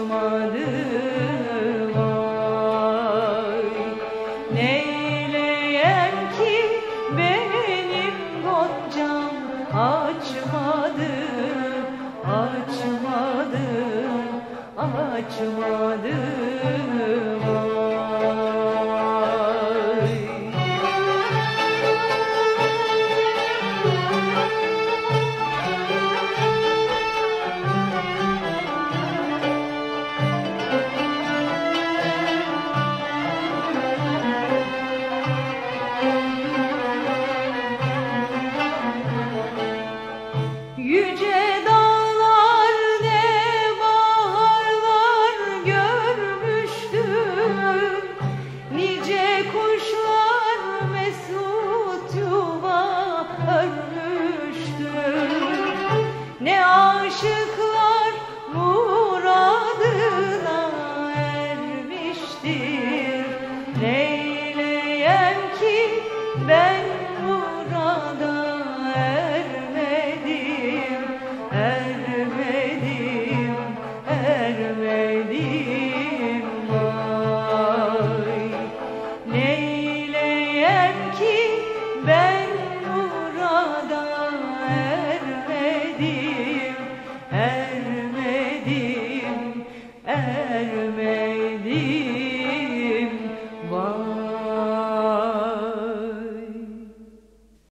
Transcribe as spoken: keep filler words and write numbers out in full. doymadım ay. Neyleyen ki benim Goncam, açmadı, açmadı, açmadı.